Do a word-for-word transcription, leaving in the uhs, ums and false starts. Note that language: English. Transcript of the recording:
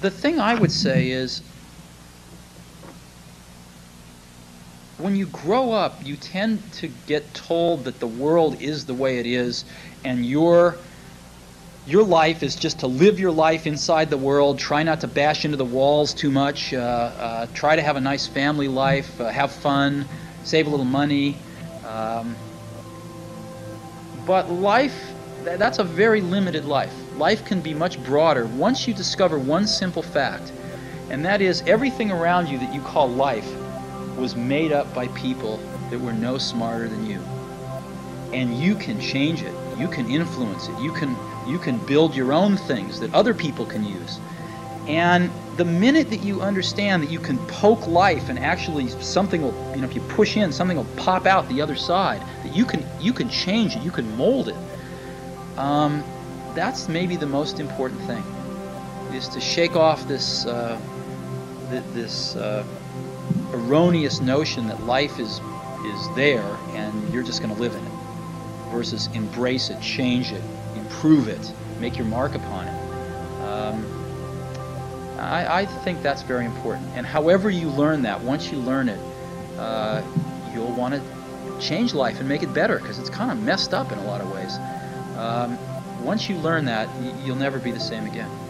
The thing I would say is, when you grow up, you tend to get told that the world is the way it is, and your your life is just to live your life inside the world, try not to bash into the walls too much, uh, uh, try to have a nice family life, uh, have fun, save a little money. Um, but life, th that's a very limited life. Life can be much broader once you discover one simple fact, and that is everything around you that you call life was made up by people that were no smarter than you. And you can change it. You can influence it. You can, you can build your own things that other people can use. And the minute that you understand that you can poke life and actually something will, you know, if you push in, something will pop out the other side, that you can, you can change it, you can mold it, um, that's maybe the most important thing, is to shake off this, uh, th this uh, erroneous notion that life is is there and you're just going to live in it, versus embrace it, change it, improve it, make your mark upon it. Um, I, I think that's very important. And however you learn that, once you learn it, uh, you'll want to change life and make it better, because it's kind of messed up in a lot of ways. Um, once you learn that, you'll never be the same again.